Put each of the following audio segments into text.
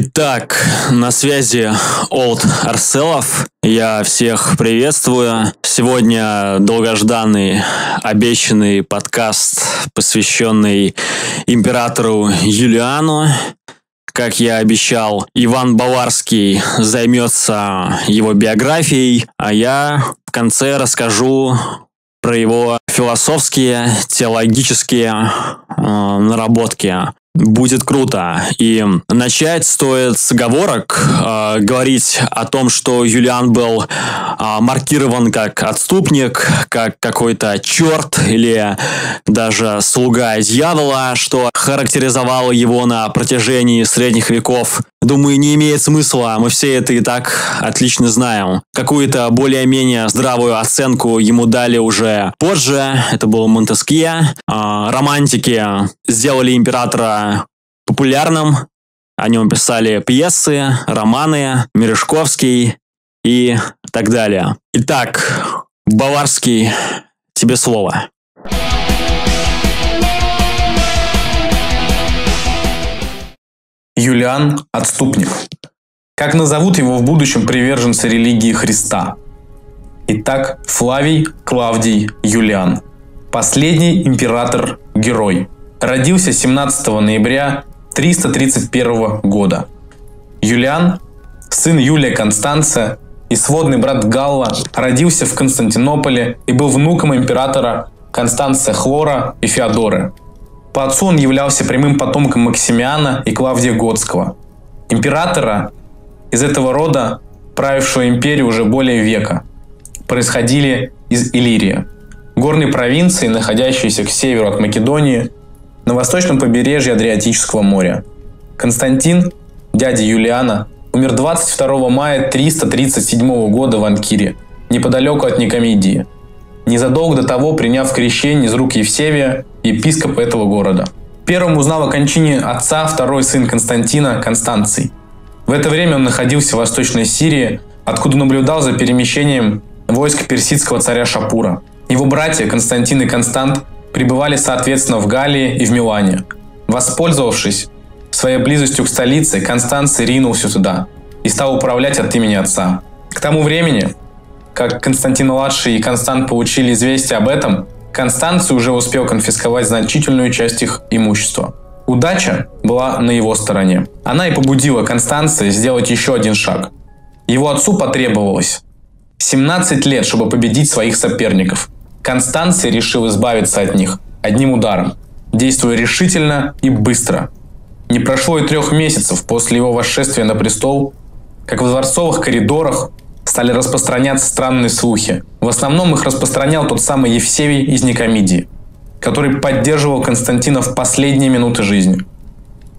Итак, на связи Олд Арселов. Я всех приветствую. Сегодня долгожданный, обещанный подкаст, посвященный императору Юлиану. Как я обещал, Иван Баварский займется его биографией, а я в конце расскажу про его философские, теологические наработки. Будет круто. И начать стоит с оговорок. Говорить о том, что Юлиан был маркирован как отступник, как какой-то черт или даже слуга дьявола, что характеризовало его на протяжении средних веков. Думаю, не имеет смысла, мы все это и так отлично знаем. Какую-то более-менее здравую оценку ему дали уже позже, это было Монтескье. Романтики сделали императора популярным, о нем писали пьесы, романы, Мережковский и так далее. Итак, Баварский, тебе слово. Юлиан – отступник. Как назовут его в будущем приверженцы религии Христа? Итак, Флавий, Клавдий, Юлиан. Последний император-герой. Родился 17 ноября 331 года. Юлиан – сын Юлия Констанция и сводный брат Галла, родился в Константинополе и был внуком императора Констанция Хлора и Феодоры. По отцу он являлся прямым потомком Максимиана и Клавдия Готского, императора из этого рода, правившего империю уже более века. Происходили из Иллирии, горной провинции, находящейся к северу от Македонии, на восточном побережье Адриатического моря. Константин, дядя Юлиана, умер 22 мая 337 года в Анкире, неподалеку от Никомидии, незадолго до того приняв крещение из рук Евсевия, епископ этого города. Первым узнал о кончине отца второй сын Константина, Констанций. В это время он находился в Восточной Сирии, откуда наблюдал за перемещением войск персидского царя Шапура. Его братья Константин и Констант пребывали соответственно в Галлии и в Милане. Воспользовавшись своей близостью к столице, Констанций ринулся туда и стал управлять от имени отца. К тому времени, как Константин-младший и Констант получили известие об этом, Констанций уже успел конфисковать значительную часть их имущества. Удача была на его стороне. Она и побудила Констанция сделать еще один шаг. Его отцу потребовалось 17 лет, чтобы победить своих соперников. Констанций решил избавиться от них одним ударом, действуя решительно и быстро. Не прошло и 3 месяцев после его восшествия на престол, как во дворцовых коридорах стали распространяться странные слухи. В основном их распространял тот самый Евсевий из Никомидии, который поддерживал Константина в последние минуты жизни.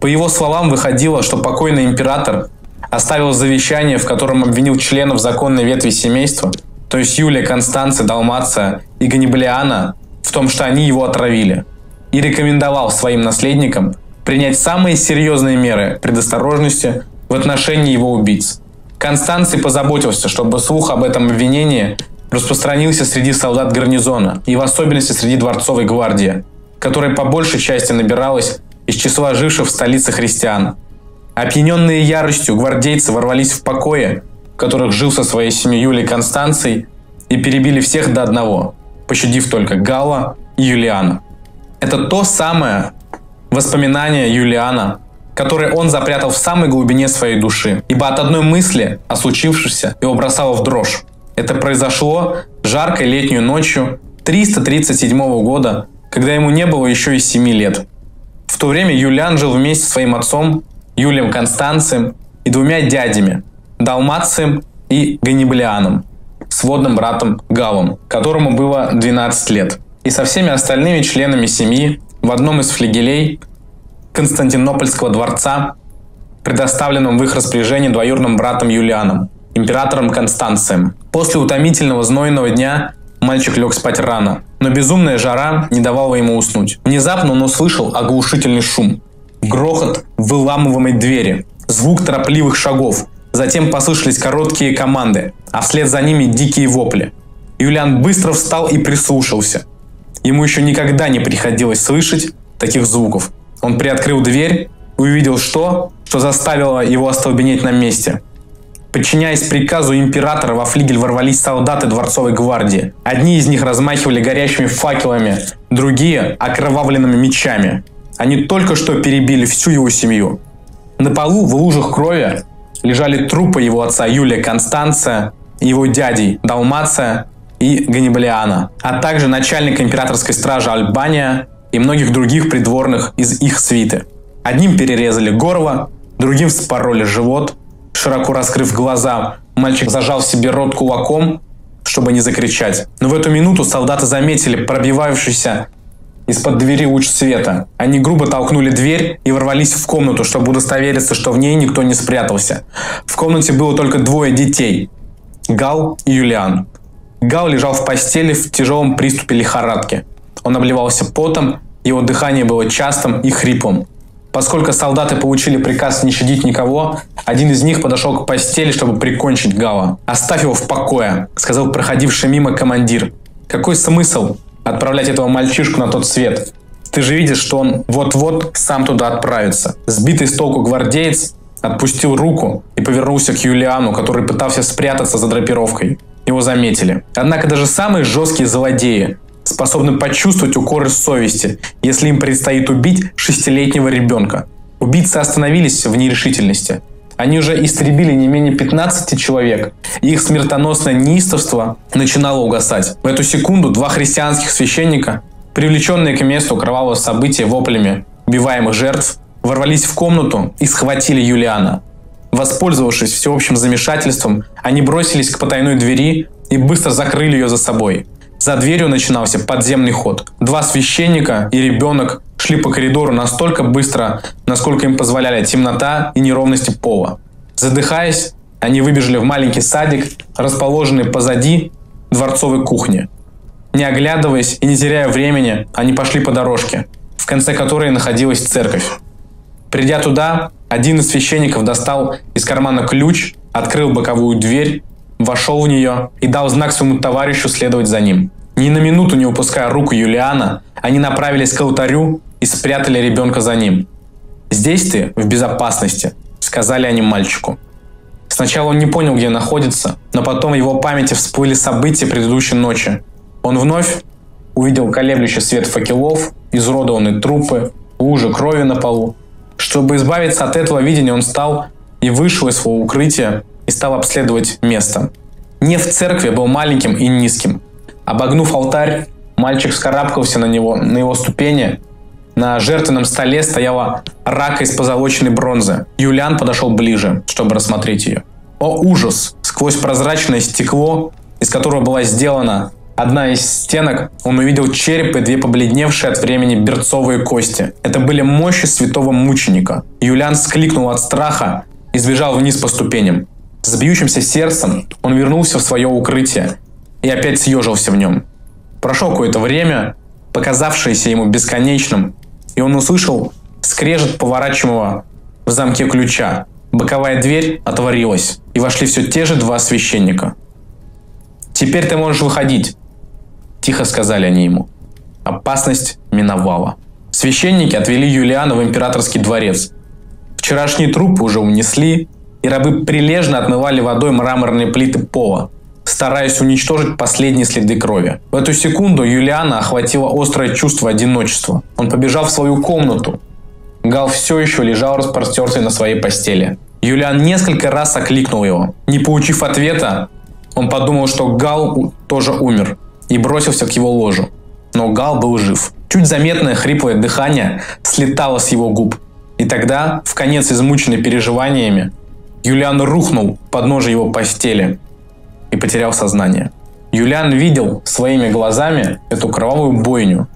По его словам, выходило, что покойный император оставил завещание, в котором обвинил членов законной ветви семейства, то есть Юлия, Констанция, Далмация и Ганнибалиана, в том, что они его отравили, и рекомендовал своим наследникам принять самые серьезные меры предосторожности в отношении его убийц. Констанций позаботился, чтобы слух об этом обвинении распространился среди солдат гарнизона и в особенности среди дворцовой гвардии, которая по большей части набиралась из числа живших в столице христиан. Опьяненные яростью гвардейцы ворвались в покои, в которых жил со своей семьей Юлий Констанций, и перебили всех до одного, пощадив только Галла и Юлиана. Это то самое воспоминание Юлиана, который он запрятал в самой глубине своей души, ибо от одной мысли о случившемся его бросало в дрожь. Это произошло жаркой летней ночью 337 года, когда ему не было еще и 7 лет. В то время Юлиан жил вместе со своим отцом Юлием Констанцием и 2 дядями – Далмацием и Ганнибалианом, сводным братом Галлом, которому было 12 лет, и со всеми остальными членами семьи в одном из флигелей Константинопольского дворца, предоставленным в их распоряжение двоюродным братом Юлианом, императором Констанцием. После утомительного знойного дня мальчик лег спать рано, но безумная жара не давала ему уснуть. Внезапно он услышал оглушительный шум, грохот выламываемой двери, звук торопливых шагов, затем послышались короткие команды, а вслед за ними дикие вопли. Юлиан быстро встал и прислушался. Ему еще никогда не приходилось слышать таких звуков. Он приоткрыл дверь, увидел, что что заставило его остолбенеть на месте. Подчиняясь приказу императора, во флигель ворвались солдаты дворцовой гвардии. Одни из них размахивали горящими факелами, другие – окровавленными мечами. Они только что перебили всю его семью. На полу в лужах крови лежали трупы его отца Юлия Констанция, его дядей Далмация и Ганнибалиана, а также начальника императорской стражи Альбания и многих других придворных из их свиты. Одним перерезали горло, другим вспороли живот. Широко раскрыв глаза, мальчик зажал себе рот кулаком, чтобы не закричать. Но в эту минуту солдаты заметили пробивавшийся из-под двери луч света. Они грубо толкнули дверь и ворвались в комнату, чтобы удостовериться, что в ней никто не спрятался. В комнате было только двое детей – Галл и Юлиан. Галл лежал в постели в тяжелом приступе лихорадки. Он обливался потом, его дыхание было частым и хриплым. Поскольку солдаты получили приказ не щадить никого, один из них подошел к постели, чтобы прикончить Галла. «Оставь его в покое», – сказал проходивший мимо командир. «Какой смысл отправлять этого мальчишку на тот свет? Ты же видишь, что он вот-вот сам туда отправится». Сбитый с толку гвардеец отпустил руку и повернулся к Юлиану, который пытался спрятаться за драпировкой. Его заметили. Однако даже самые жесткие злодеи способны почувствовать укоры совести, если им предстоит убить шестилетнего ребенка. Убийцы остановились в нерешительности. Они уже истребили не менее 15 человек, и их смертоносное неистовство начинало угасать. В эту секунду два христианских священника, привлеченные к месту кровавого события воплями убиваемых жертв, ворвались в комнату и схватили Юлиана. Воспользовавшись всеобщим замешательством, они бросились к потайной двери и быстро закрыли ее за собой. За дверью начинался подземный ход. Два священника и ребенок шли по коридору настолько быстро, насколько им позволяли темнота и неровности пола. Задыхаясь, они выбежали в маленький садик, расположенный позади дворцовой кухни. Не оглядываясь и не теряя времени, они пошли по дорожке, в конце которой находилась церковь. Придя туда, один из священников достал из кармана ключ, открыл боковую дверь, вошел в нее и дал знак своему товарищу следовать за ним. Ни на минуту не упуская руку Юлиана, они направились к алтарю и спрятали ребенка за ним. «Здесь ты в безопасности», – сказали они мальчику. Сначала он не понял, где находится, но потом в его памяти всплыли события предыдущей ночи. Он вновь увидел колеблющий свет факелов, изуродованные трупы, лужи крови на полу. Чтобы избавиться от этого видения, он встал и вышел из своего укрытия, и стал обследовать место. Неф в церкви был маленьким и низким. Обогнув алтарь, мальчик вскарабкался на его ступени. На жертвенном столе стояла рака из позолоченной бронзы. Юлиан подошел ближе, чтобы рассмотреть ее. О ужас! Сквозь прозрачное стекло, из которого была сделана одна из стенок, он увидел череп и две побледневшие от времени берцовые кости. Это были мощи святого мученика. Юлиан вскликнул от страха и сбежал вниз по ступеням. С бьющимся сердцем он вернулся в свое укрытие и опять съежился в нем. Прошло какое-то время, показавшееся ему бесконечным, и он услышал скрежет поворачиваемого в замке ключа. Боковая дверь отворилась, и вошли все те же два священника. «Теперь ты можешь выходить», – тихо сказали они ему. Опасность миновала. Священники отвели Юлиана в императорский дворец. Вчерашние трупы уже унесли, и рабы прилежно отмывали водой мраморные плиты пола, стараясь уничтожить последние следы крови. В эту секунду Юлиана охватило острое чувство одиночества. Он побежал в свою комнату. Галл все еще лежал распростертый на своей постели. Юлиан несколько раз окликнул его. Не получив ответа, он подумал, что Галл тоже умер, и бросился к его ложу. Но Галл был жив. Чуть заметное хриплое дыхание слетало с его губ. И тогда, вконец измученный переживаниями, Юлиан рухнул в подножие его постели и потерял сознание. Юлиан видел своими глазами эту кровавую бойню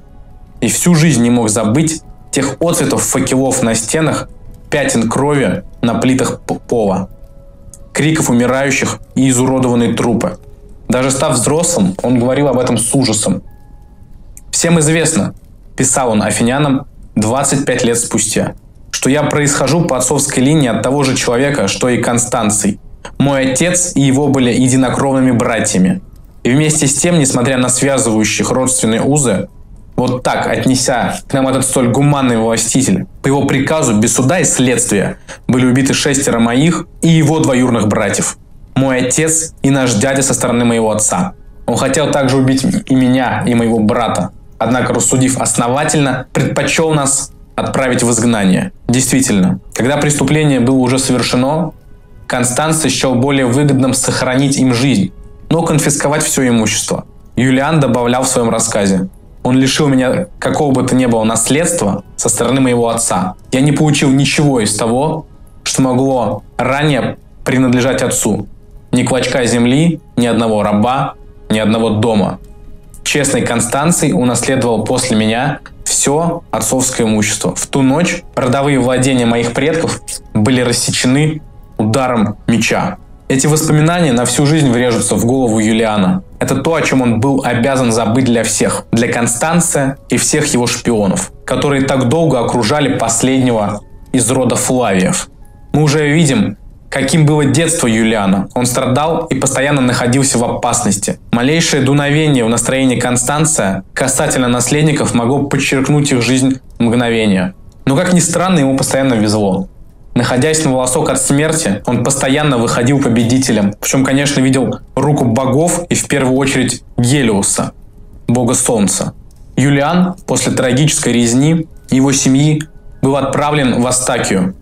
и всю жизнь не мог забыть тех отцветов факелов на стенах, пятен крови на плитах пола, криков умирающих и изуродованные трупы. Даже став взрослым, он говорил об этом с ужасом. «Всем известно», – писал он афинянам 25 лет спустя, что я происхожу по отцовской линии от того же человека, что и Констанций. Мой отец и его были единокровными братьями. И вместе с тем, несмотря на связывающих родственные узы, вот так отнеся к нам этот столь гуманный властитель, По его приказу без суда и следствия были убиты 6 моих и его двоюрных братьев, мой отец и наш дядя со стороны моего отца. Он хотел также убить и меня, и моего брата, однако, рассудив основательно, предпочел нас отправить в изгнание. Действительно, когда преступление было уже совершено, Констанций счел более выгодным сохранить им жизнь, но конфисковать все имущество. Юлиан добавлял в своем рассказе: «Он лишил меня какого бы то ни было наследства со стороны моего отца. Я не получил ничего из того, что могло ранее принадлежать отцу. Ни клочка земли, ни одного раба, ни одного дома. Честный Констанций унаследовал после меня все отцовское имущество. В ту ночь родовые владения моих предков были рассечены ударом меча». Эти воспоминания на всю жизнь врежутся в голову Юлиана. Это то, о чем он был обязан забыть для всех, для Констанция и всех его шпионов, которые так долго окружали последнего из рода Флавиев. Мы уже видим, каким было детство Юлиана. Он страдал и постоянно находился в опасности. Малейшее дуновение в настроении Констанция касательно наследников могло подчеркнуть их жизнь мгновения. Но, как ни странно, ему постоянно везло. Находясь на волосок от смерти, он постоянно выходил победителем, причем, конечно, видел руку богов и в первую очередь Гелиоса, бога солнца. Юлиан после трагической резни его семьи был отправлен в Астакию,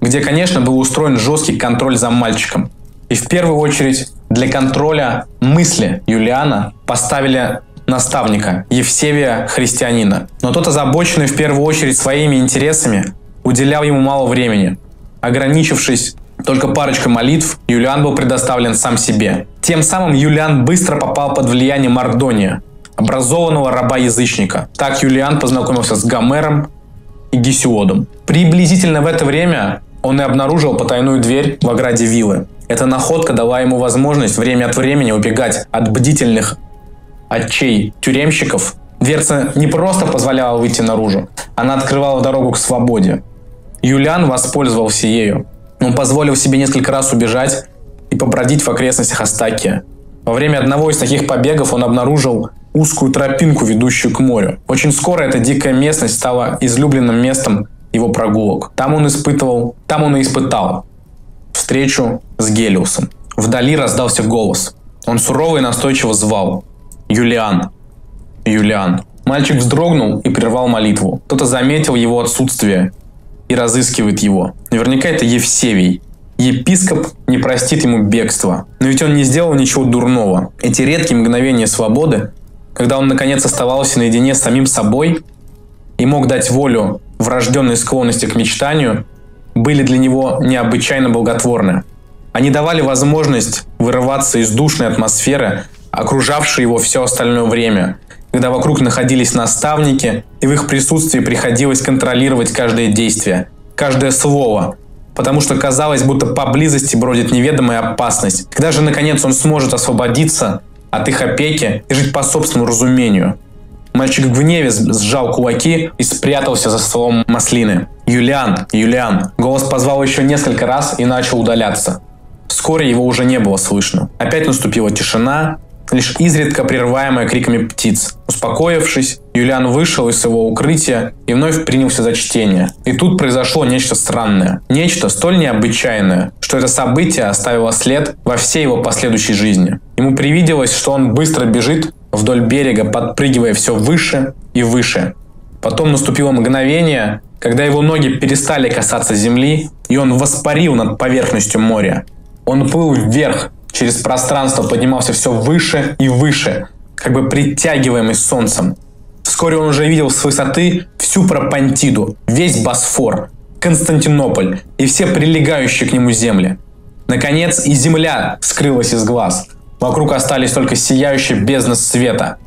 где, конечно, был устроен жесткий контроль за мальчиком. И в первую очередь для контроля мысли Юлиана поставили наставника Евсевия, христианина. Но тот, озабоченный в первую очередь своими интересами, уделял ему мало времени. Ограничившись только парочкой молитв, Юлиан был предоставлен сам себе. Тем самым Юлиан быстро попал под влияние Мардония, образованного раба-язычника. Так Юлиан познакомился с Гомером и Гесиодом. Приблизительно в это время он и обнаружил потайную дверь в ограде виллы. Эта находка дала ему возможность время от времени убегать от бдительных очей тюремщиков. Дверца не просто позволяла выйти наружу, она открывала дорогу к свободе. Юлиан воспользовался ею. Он позволил себе несколько раз убежать и побродить в окрестностях Астакия. Во время одного из таких побегов он обнаружил узкую тропинку, ведущую к морю. Очень скоро эта дикая местность стала излюбленным местом его прогулок. Там он и испытал встречу с Гелиосом. Вдали раздался голос. Он сурово и настойчиво звал: «Юлиан! Юлиан!» Мальчик вздрогнул и прервал молитву. Кто-то заметил его отсутствие и разыскивает его. Наверняка это Евсевий. Епископ не простит ему бегства. Но ведь он не сделал ничего дурного. Эти редкие мгновения свободы, когда он наконец оставался наедине с самим собой и мог дать волю врожденной склонности к мечтанию, были для него необычайно благотворны. Они давали возможность вырываться из душной атмосферы, окружавшей его все остальное время, когда вокруг находились наставники, и в их присутствии приходилось контролировать каждое действие, каждое слово, потому что казалось, будто поблизости бродит неведомая опасность. Когда же, наконец, он сможет освободиться от их опеки и жить по собственному разумению? Мальчик в гневе сжал кулаки и спрятался за стволом маслины. «Юлиан! Юлиан!» Голос позвал еще несколько раз и начал удаляться. Вскоре его уже не было слышно. Опять наступила тишина, лишь изредка прерываемая криками птиц. Успокоившись, Юлиан вышел из своего укрытия и вновь принялся за чтение. И тут произошло нечто странное. Нечто столь необычайное, что это событие оставило след во всей его последующей жизни. Ему привиделось, что он быстро бежит вдоль берега, подпрыгивая все выше и выше. Потом наступило мгновение, когда его ноги перестали касаться земли, и он воспарил над поверхностью моря. Он плыл вверх, через пространство поднимался все выше и выше, как бы притягиваемый солнцем. Вскоре он уже видел с высоты всю Пропонтиду, весь Босфор, Константинополь и все прилегающие к нему земли. Наконец и земля скрылась из глаз. Вокруг остались только сияющие бездны света.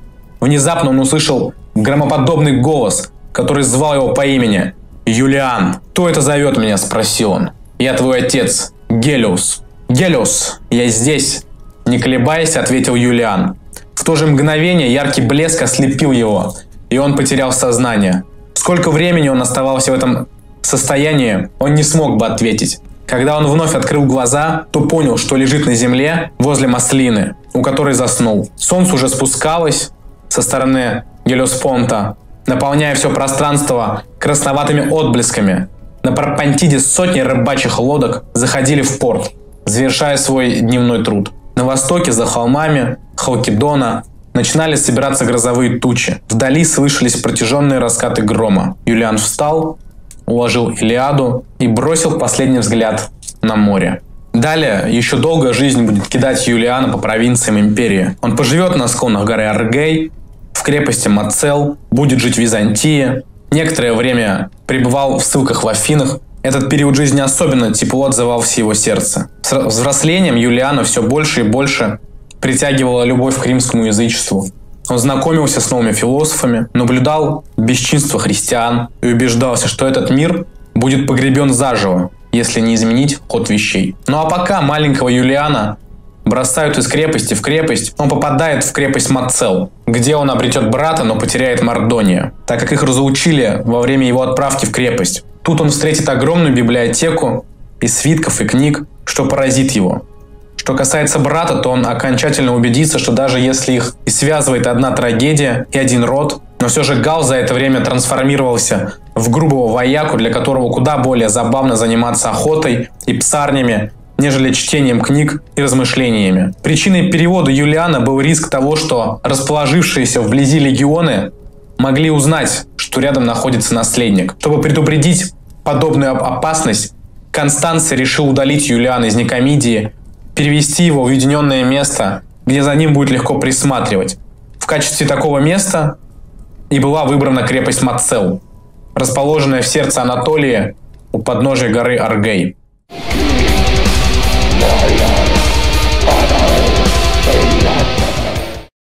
Внезапно он услышал громоподобный голос, который звал его по имени. «Юлиан!» «Кто это зовет меня?» – спросил он. «Я твой отец, Гелиос». «Гелиос, я здесь», – не колебаясь, ответил Юлиан. В то же мгновение яркий блеск ослепил его, и он потерял сознание. Сколько времени он оставался в этом состоянии, он не смог бы ответить. Когда он вновь открыл глаза, то понял, что лежит на земле возле маслины, у которой заснул. Солнце уже спускалось со стороны Гелиоспонта, наполняя все пространство красноватыми отблесками. На Пропонтиде сотни рыбачьих лодок заходили в порт, завершая свой дневной труд. На востоке, за холмами Халкидона, начинали собираться грозовые тучи. Вдали слышались протяженные раскаты грома. Юлиан встал, уложил Илиаду и бросил последний взгляд на море. Далее еще долго жизнь будет кидать Юлиана по провинциям империи. Он поживет на склонах горы Аргей, в крепости Мацел, будет жить в Византии. Некоторое время пребывал в ссылках в Афинах. Этот период жизни особенно тепло отзывался его сердце. С взрослением Юлиана все больше и больше притягивала любовь к римскому язычеству. Он знакомился с новыми философами, наблюдал бесчинство христиан и убеждался, что этот мир будет погребен заживо, если не изменить ход вещей. Ну а пока маленького Юлиана бросают из крепости в крепость, он попадает в крепость Мацел, где он обретет брата, но потеряет Мардония, так как их разлучили во время его отправки в крепость. Тут он встретит огромную библиотеку из свитков и книг, что поразит его. Что касается брата, то он окончательно убедится, что даже если их и связывает одна трагедия и один род, но все же Галл за это время трансформировался в грубого вояку, для которого куда более забавно заниматься охотой и псарнями, нежели чтением книг и размышлениями. Причиной перевода Юлиана был риск того, что расположившиеся вблизи легионы могли узнать, что рядом находится наследник. Чтобы предупредить подобную опасность, Констанций решил удалить Юлиана из Никомидии, перевести его в уединенное место, где за ним будет легко присматривать. В качестве такого места и была выбрана крепость Мацел, расположенная в сердце Анатолии у подножия горы Аргей.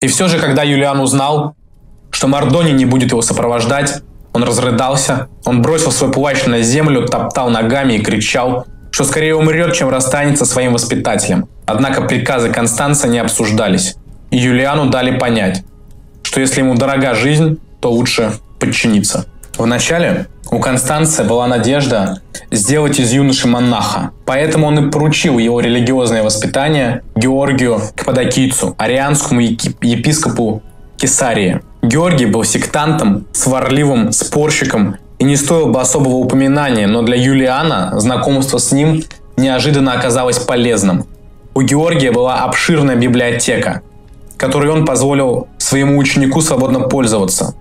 И все же, когда Юлиан узнал, что Мардоний не будет его сопровождать, он разрыдался, он бросил свой плащ на землю, топтал ногами и кричал, что скорее умрет, чем расстанется со своим воспитателем. Однако приказы Констанца не обсуждались, и Юлиану дали понять, что если ему дорога жизнь, то лучше подчиниться. Вначале у Констанция была надежда сделать из юноши монаха, поэтому он и поручил его религиозное воспитание Георгию Каппадокийцу, арианскому епископу Кесарии. Георгий был сектантом, сварливым спорщиком и не стоил бы особого упоминания, но для Юлиана знакомство с ним неожиданно оказалось полезным. У Георгия была обширная библиотека, которой он позволил своему ученику свободно пользоваться.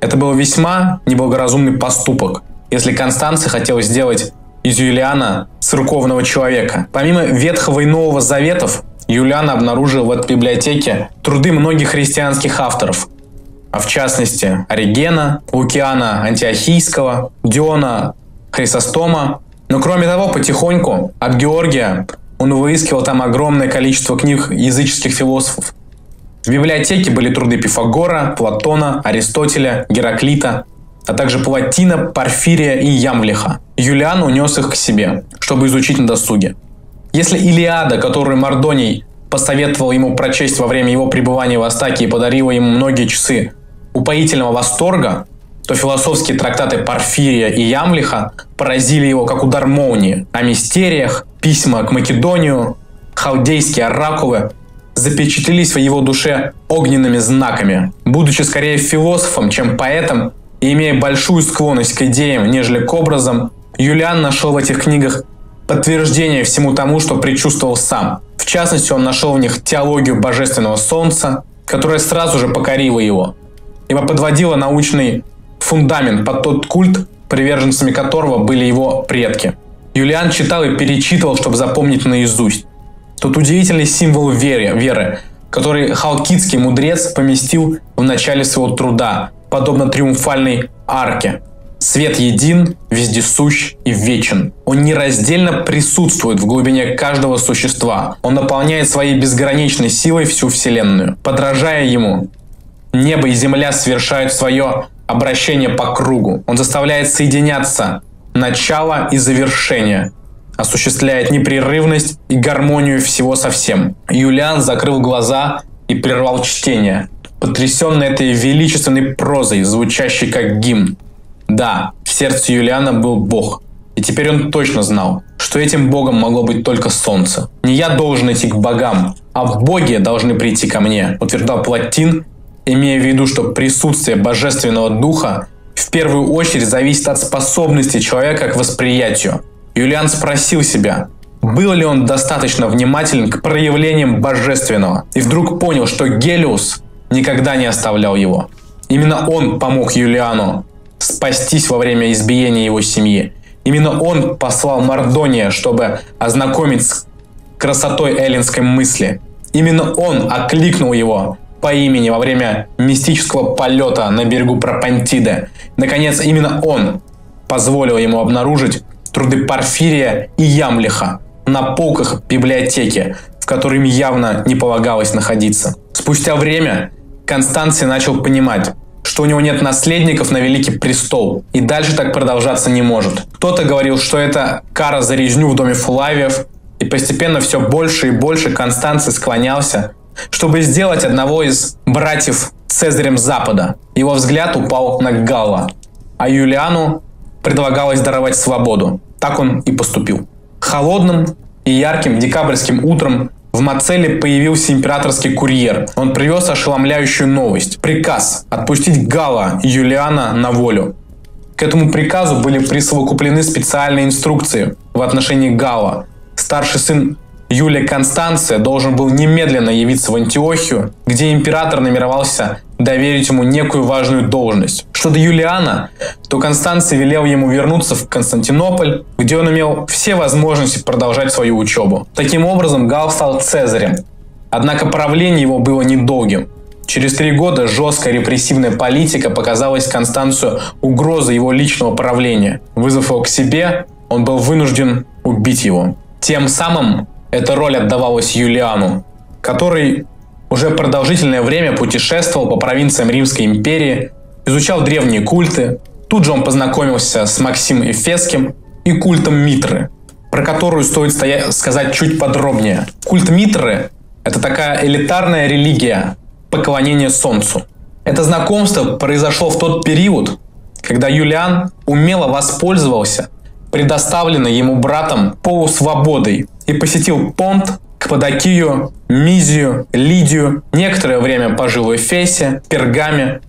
Это был весьма неблагоразумный поступок, если Констанций хотел сделать из Юлиана церковного человека. Помимо Ветхого и Нового Заветов, Юлиан обнаружил в этой библиотеке труды многих христианских авторов, а в частности Оригена, Лукиана Антиохийского, Диона Хрисостома. Но кроме того, потихоньку от Георгия он выискивал там огромное количество книг языческих философов. В библиотеке были труды Пифагора, Платона, Аристотеля, Гераклита, а также Платина, Порфирия и Ямвлиха. Юлиан унес их к себе, чтобы изучить на досуге. Если Илиада, которую Мардоний посоветовал ему прочесть во время его пребывания в Астакии, подарила ему многие часы упоительного восторга, то философские трактаты Порфирия и Ямвлиха поразили его как удар молнии. О мистериях, письма к Македонию, халдейские оракулы запечатлелись в его душе огненными знаками. Будучи скорее философом, чем поэтом, и имея большую склонность к идеям, нежели к образам, Юлиан нашел в этих книгах подтверждение всему тому, что предчувствовал сам. В частности, он нашел в них теологию божественного солнца, которая сразу же покорила его, ибо подводила научный фундамент под тот культ, приверженцами которого были его предки. Юлиан читал и перечитывал, чтобы запомнить наизусть. Тот удивительный символ веры, который халкидский мудрец поместил в начале своего труда, подобно триумфальной арке. Свет един, вездесущ и вечен. Он нераздельно присутствует в глубине каждого существа. Он наполняет своей безграничной силой всю вселенную. Подражая ему, небо и земля совершают свое обращение по кругу. Он заставляет соединяться начало и завершение, осуществляет непрерывность и гармонию всего со всем. Юлиан закрыл глаза и прервал чтение, потрясенный этой величественной прозой, звучащей как гимн. Да, в сердце Юлиана был Бог, и теперь он точно знал, что этим Богом могло быть только солнце. «Не я должен идти к богам, а боги должны прийти ко мне», утверждал Платин имея в виду, что присутствие Божественного Духа в первую очередь зависит от способности человека к восприятию. Юлиан спросил себя, был ли он достаточно внимателен к проявлениям Божественного, и вдруг понял, что Гелиос никогда не оставлял его. Именно он помог Юлиану спастись во время избиения его семьи. Именно он послал Мардония, чтобы ознакомить с красотой эллинской мысли. Именно он окликнул его по имени во время мистического полета на берегу Пропонтиды. Наконец, именно он позволил ему обнаружить труды Порфирия и Ямвлиха на полках библиотеки, в которой им явно не полагалось находиться. Спустя время Констанций начал понимать, что у него нет наследников на Великий Престол, и дальше так продолжаться не может. Кто-то говорил, что это кара за резню в доме Фулавиев, и постепенно все больше и больше Констанций склонялся, чтобы сделать одного из братьев Цезарем Запада. Его взгляд упал на Галла, а Юлиану предлагалось даровать свободу. Так он и поступил. Холодным и ярким декабрьским утром в Мацеле появился императорский курьер. Он привез ошеломляющую новость. Приказ отпустить Галла и Юлиана на волю. К этому приказу были присовокуплены специальные инструкции в отношении Галла. Старший сын Юлия Констанция должен был немедленно явиться в Антиохию, где император намеревался доверить ему некую важную должность. Что до Юлиана, то Констанций велел ему вернуться в Константинополь, где он имел все возможности продолжать свою учебу. Таким образом, Галл стал Цезарем. Однако правление его было недолгим. Через 3 года жесткая репрессивная политика показалась Констанцию угрозой его личного правления. Вызвав его к себе, он был вынужден убить его. Тем самым эта роль отдавалась Юлиану, который уже продолжительное время путешествовал по провинциям Римской империи, изучал древние культы. Тут же он познакомился с Максимом Эфесским и культом Митры, про которую стоит сказать чуть подробнее. Культ Митры – это такая элитарная религия поклонения Солнцу. Это знакомство произошло в тот период, когда Юлиан умело воспользовался предоставленной ему братом полусвободой и посетил Понт, Каппадокию, Мизию, Лидию, некоторое время пожил в Эфесе, Пергаме.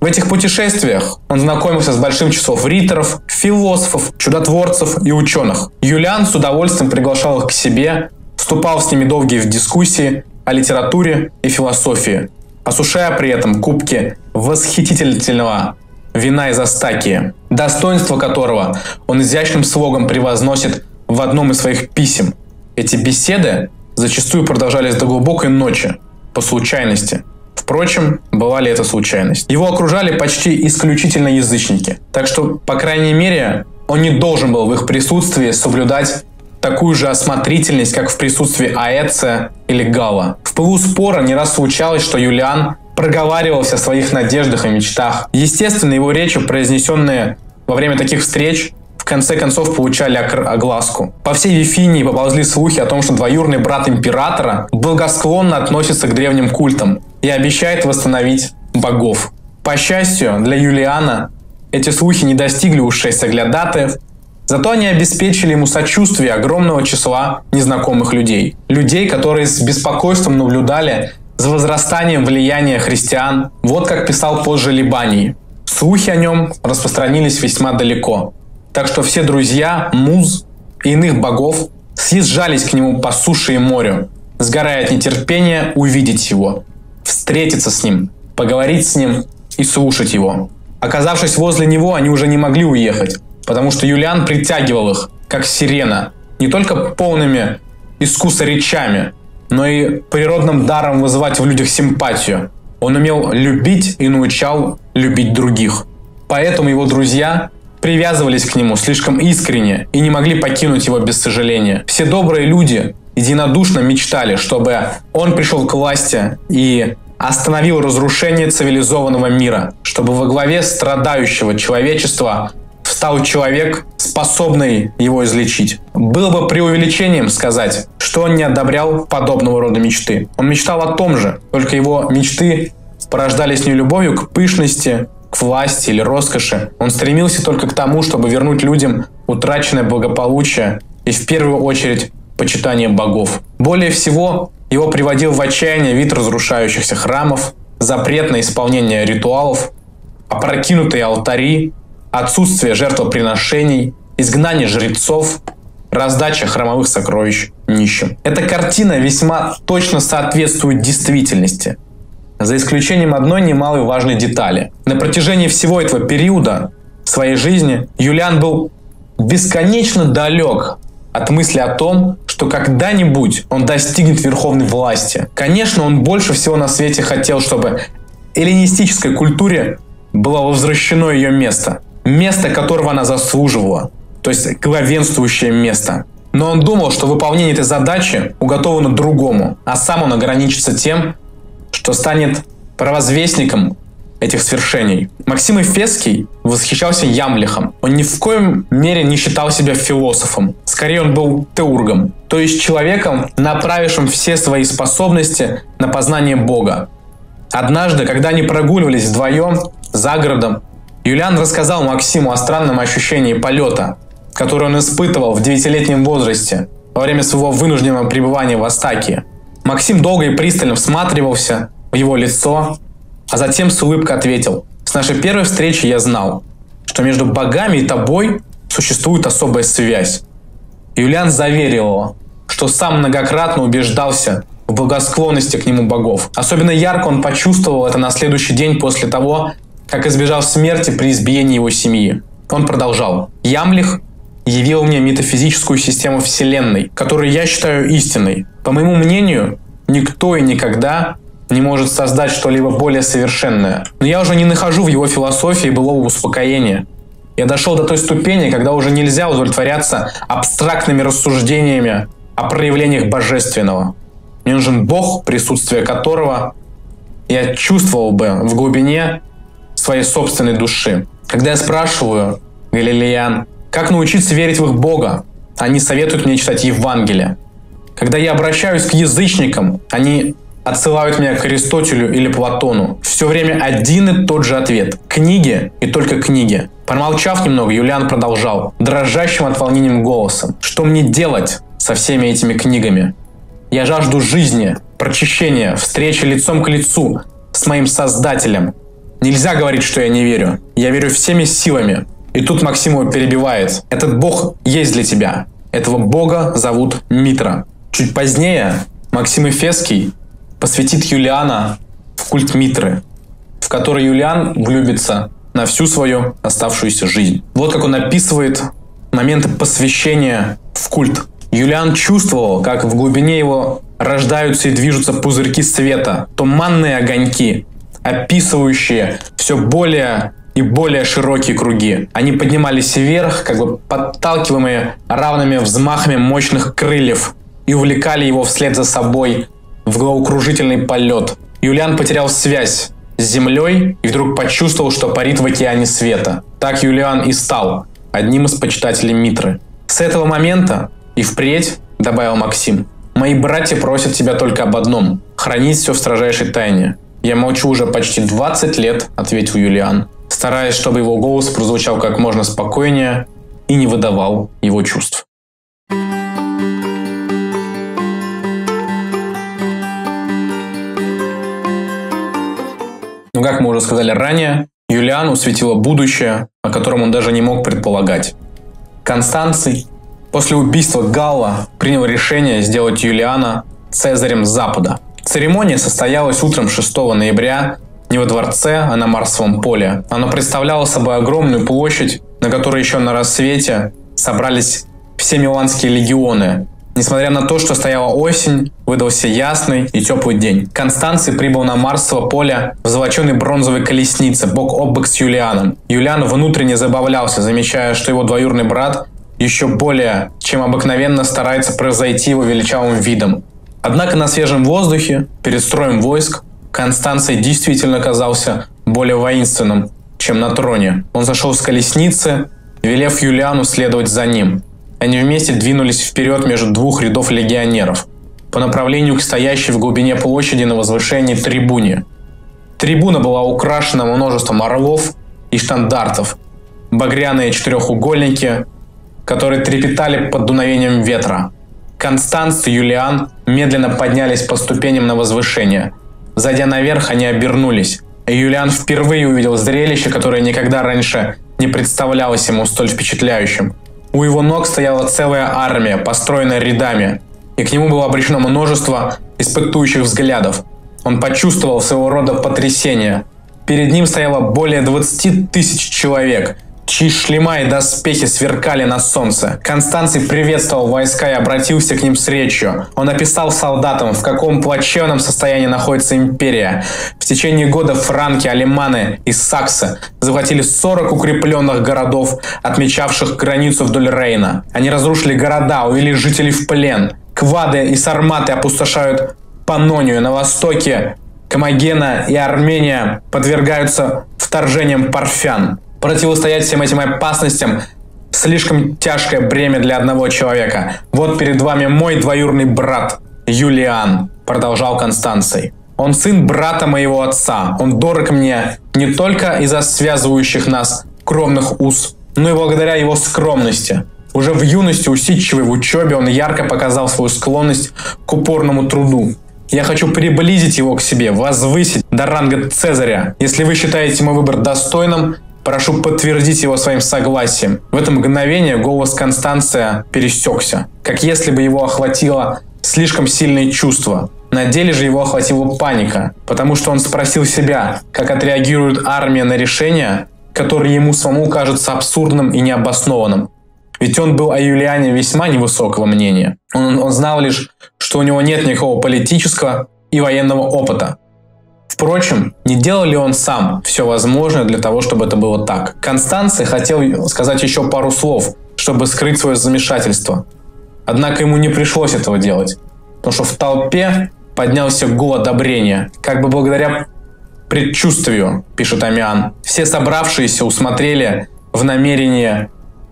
В этих путешествиях он знакомился с большим числом риторов, философов, чудотворцев и ученых. Юлиан с удовольствием приглашал их к себе, вступал с ними долгие в дискуссии о литературе и философии, осушая при этом кубки восхитительного вина из Астакии, достоинство которого он изящным слогом превозносит в одном из своих писем. Эти беседы зачастую продолжались до глубокой ночи, по случайности. Впрочем, была ли это случайность? Его окружали почти исключительно язычники, так что, по крайней мере, он не должен был в их присутствии соблюдать такую же осмотрительность, как в присутствии Аэция или Галла. В пылу спора не раз случалось, что Юлиан проговаривался о своих надеждах и мечтах. Естественно, его речи, произнесенные во время таких встреч, в конце концов получали огласку. По всей Вифинии поползли слухи о том, что двоюродный брат императора благосклонно относится к древним культам и обещает восстановить богов. По счастью для Юлиана, эти слухи не достигли ушей соглядатаев, зато они обеспечили ему сочувствие огромного числа незнакомых людей. Людей, которые с беспокойством наблюдали за возрастанием влияния христиан. Вот как писал позже Либаний. Слухи о нем распространились весьма далеко. Так что все друзья, муз и иных богов съезжались к нему по суше и морю, сгорая от нетерпения увидеть его, встретиться с ним, поговорить с ним и слушать его. Оказавшись возле него, они уже не могли уехать, потому что Юлиан притягивал их, как сирена, не только полными искуса речами, но и природным даром вызывать в людях симпатию. Он умел любить и научал любить других. Поэтому его друзья привязывались к нему слишком искренне и не могли покинуть его без сожаления. Все добрые люди единодушно мечтали, чтобы он пришел к власти и остановил разрушение цивилизованного мира, чтобы во главе страдающего человечества встал человек, способный его излечить. Было бы преувеличением сказать, что он не одобрял подобного рода мечты. Он мечтал о том же, только его мечты порождались не любовью к пышности, к власти или роскоши. Он стремился только к тому, чтобы вернуть людям утраченное благополучие и в первую очередь почитание богов. Более всего его приводил в отчаяние вид разрушающихся храмов, запрет на исполнение ритуалов, опрокинутые алтари, отсутствие жертвоприношений, изгнание жрецов, раздача храмовых сокровищ нищим. Эта картина весьма точно соответствует действительности, за исключением одной немалой важной детали. На протяжении всего этого периода своей жизни Юлиан был бесконечно далек от мысли о том, что когда-нибудь он достигнет верховной власти. Конечно, он больше всего на свете хотел, чтобы эллинистической культуре было возвращено ее место. Место, которого она заслуживала. То есть главенствующее место. Но он думал, что выполнение этой задачи уготовано другому. А сам он ограничится тем, что станет провозвестником этих свершений. Максим Эфесский восхищался Ямвлихом. Он ни в коем мере не считал себя философом. Скорее, он был теургом. То есть человеком, направившим все свои способности на познание Бога. Однажды, когда они прогуливались вдвоем за городом, Юлиан рассказал Максиму о странном ощущении полета, которое он испытывал в 9-летнем возрасте во время своего вынужденного пребывания в Астакии. Максим долго и пристально всматривался в его лицо, а затем с улыбкой ответил: «С нашей первой встречи я знал, что между богами и тобой существует особая связь». Юлиан заверил его, что сам многократно убеждался в благосклонности к нему богов. Особенно ярко он почувствовал это на следующий день после того, как избежал смерти при избиении его семьи. Он продолжал: «Ямвлих явил мне метафизическую систему Вселенной, которую я считаю истиной. По моему мнению, никто и никогда не может создать что-либо более совершенное. Но я уже не нахожу в его философии былого успокоения. Я дошел до той ступени, когда уже нельзя удовлетворяться абстрактными рассуждениями о проявлениях божественного. Мне нужен Бог, присутствие которого я чувствовал бы в глубине своей собственной души. Когда я спрашиваю галилеян, как научиться верить в их Бога, они советуют мне читать Евангелие. Когда я обращаюсь к язычникам, они отсылают меня к Аристотелю или Платону. Все время один и тот же ответ. Книги и только книги». Помолчав немного, Юлиан продолжал дрожащим от волнения голосом: «Что мне делать со всеми этими книгами? Я жажду жизни, прочищения, встречи лицом к лицу с моим Создателем. Нельзя говорить, что я не верю. Я верю всеми силами». И тут Максим его перебивает: «Этот Бог есть для тебя. Этого Бога зовут Митра». Чуть позднее Максим Эфесский посвятит Юлиана в культ Митры, в который Юлиан влюбится на всю свою оставшуюся жизнь. Вот как он описывает моменты посвящения в культ. Юлиан чувствовал, как в глубине его рождаются и движутся пузырьки света, туманные огоньки, описывающие все более и более широкие круги. Они поднимались вверх, как бы подталкиваемые равными взмахами мощных крыльев, и увлекали его вслед за собой в головокружительный полет. Юлиан потерял связь с землей и вдруг почувствовал, что парит в океане света. Так Юлиан и стал одним из почитателей Митры. «С этого момента и впредь, — добавил Максим, — мои братья просят тебя только об одном — хранить все в строжайшей тайне». «Я молчу уже почти 20 лет, — ответил Юлиан, стараясь, чтобы его голос прозвучал как можно спокойнее и не выдавал его чувств. Но, как мы уже сказали ранее, Юлиану светило будущее, о котором он даже не мог предполагать. Констанций после убийства Галла принял решение сделать Юлиана цезарем Запада. Церемония состоялась утром 6 ноября не во дворце, а на Марсовом поле. Она представляла собой огромную площадь, на которой еще на рассвете собрались все миланские легионы. Несмотря на то, что стояла осень, выдался ясный и теплый день. Констанций прибыл на Марсово поле в золоченой бронзовой колеснице, бок о бок с Юлианом. Юлиан внутренне забавлялся, замечая, что его двоюродный брат еще более, чем обыкновенно, старается превзойти его величавым видом. Однако на свежем воздухе, перед строем войск, Констанций действительно казался более воинственным, чем на троне. Он сошел с колесницы, велев Юлиану следовать за ним. Они вместе двинулись вперед между двух рядов легионеров по направлению к стоящей в глубине площади на возвышении трибуне. Трибуна была украшена множеством орлов и штандартов, багряные четырехугольники, которые трепетали под дуновением ветра. Констанций и Юлиан медленно поднялись по ступеням на возвышение, Зайдя наверх, они обернулись. Юлиан впервые увидел зрелище, которое никогда раньше не представлялось ему столь впечатляющим. У его ног стояла целая армия, построенная рядами, и к нему было обращено множество испытующих взглядов. Он почувствовал своего рода потрясение. Перед ним стояло более 20 тысяч человек, чьи шлема и доспехи сверкали на солнце. Констанций приветствовал войска и обратился к ним с речью. Он описал солдатам, в каком плачевном состоянии находится империя. В течение года франки, алеманы и саксы захватили 40 укрепленных городов, отмечавших границу вдоль Рейна. Они разрушили города, увели жителей в плен. Квады и сарматы опустошают Панонию на востоке. Комагена и Армения подвергаются вторжениям парфян. Противостоять всем этим опасностям – слишком тяжкое бремя для одного человека. Вот перед вами мой двоюродный брат Юлиан, продолжал Констанций. Он сын брата моего отца. Он дорог мне не только из-за связывающих нас кровных уз, но и благодаря его скромности. Уже в юности, усидчивый в учебе, он ярко показал свою склонность к упорному труду. Я хочу приблизить его к себе, возвысить до ранга Цезаря. Если вы считаете мой выбор достойным, прошу подтвердить его своим согласием. В это мгновение голос Констанция пересекся, как если бы его охватило слишком сильное чувство. На деле же его охватила паника, потому что он спросил себя, как отреагирует армия на решение, которое ему самому кажется абсурдным и необоснованным. Ведь он был о Юлиане весьма невысокого мнения. Он знал лишь, что у него нет никакого политического и военного опыта. Впрочем, не делал ли он сам все возможное для того, чтобы это было так? Констанций хотел сказать еще пару слов, чтобы скрыть свое замешательство. Однако ему не пришлось этого делать, потому что в толпе поднялся гул одобрения, как бы благодаря предчувствию, пишет Амиан. Все собравшиеся усмотрели в намерении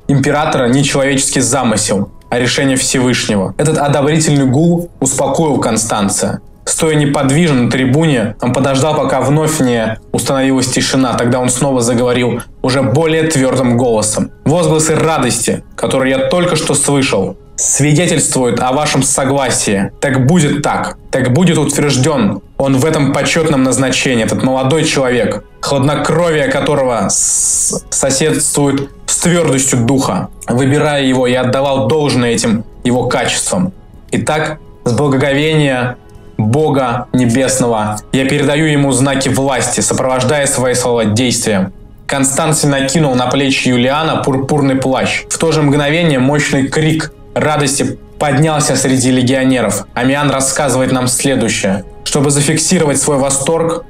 императора не человеческий замысел, а решение Всевышнего. Этот одобрительный гул успокоил Констанция. Стоя неподвижно на трибуне, он подождал, пока вновь не установилась тишина. Тогда он снова заговорил уже более твердым голосом. Возгласы радости, которые я только что слышал, свидетельствуют о вашем согласии. Так будет так. Так будет утвержден он в этом почетном назначении, этот молодой человек, хладнокровие которого соседствует с твердостью духа. Выбирая его, я отдавал должное этим его качествам. Итак, с благоговения Бога Небесного я передаю ему знаки власти, сопровождая свои слова действием. Констанций накинул на плечи Юлиана пурпурный плащ. В то же мгновение мощный крик радости поднялся среди легионеров. Амиан рассказывает нам следующее. Чтобы зафиксировать свой восторг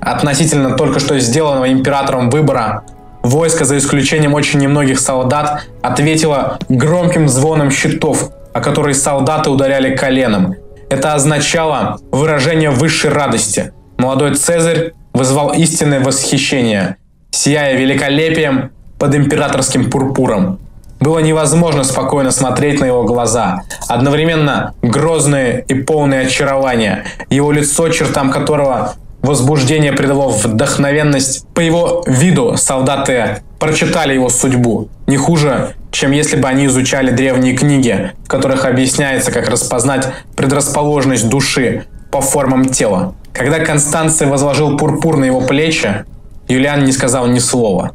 относительно только что сделанного императором выбора, войско, за исключением очень немногих солдат, ответило громким звоном щитов, о которые солдаты ударяли коленом. Это означало выражение высшей радости. Молодой Цезарь вызвал истинное восхищение, сияя великолепием под императорским пурпуром. Было невозможно спокойно смотреть на его глаза, одновременно грозные и полные очарования, его лицо, чертам которого возбуждение придало вдохновенность. По его виду солдаты прочитали его судьбу, не хуже, чем если бы они изучали древние книги, в которых объясняется, как распознать предрасположенность души по формам тела. Когда Констанций возложил пурпур на его плечи, Юлиан не сказал ни слова.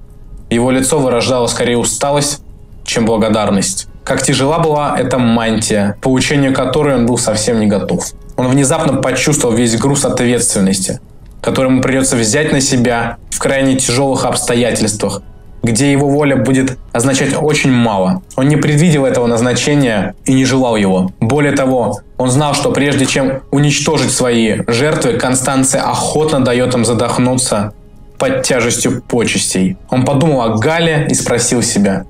Его лицо выражало скорее усталость, чем благодарность. Как тяжела была эта мантия, по учению которой он был совсем не готов. Он внезапно почувствовал весь груз ответственности, который ему придется взять на себя в крайне тяжелых обстоятельствах, где его воля будет означать очень мало. Он не предвидел этого назначения и не желал его. Более того, он знал, что прежде чем уничтожить свои жертвы, Констанция охотно дает им задохнуться под тяжестью почестей. Он подумал о Галле и спросил себя,